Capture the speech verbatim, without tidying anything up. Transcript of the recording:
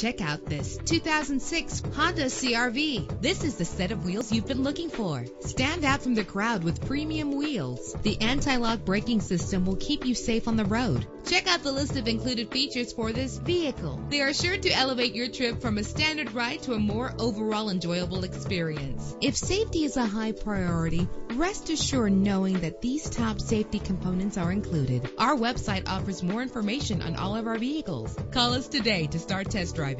Check out this two thousand six Honda C R V. This is the set of wheels you've been looking for. Stand out from the crowd with premium wheels. The anti-lock braking system will keep you safe on the road. Check out the list of included features for this vehicle. They are sure to elevate your trip from a standard ride to a more overall enjoyable experience. If safety is a high priority, rest assured knowing that these top safety components are included. Our website offers more information on all of our vehicles. Call us today to start test driving.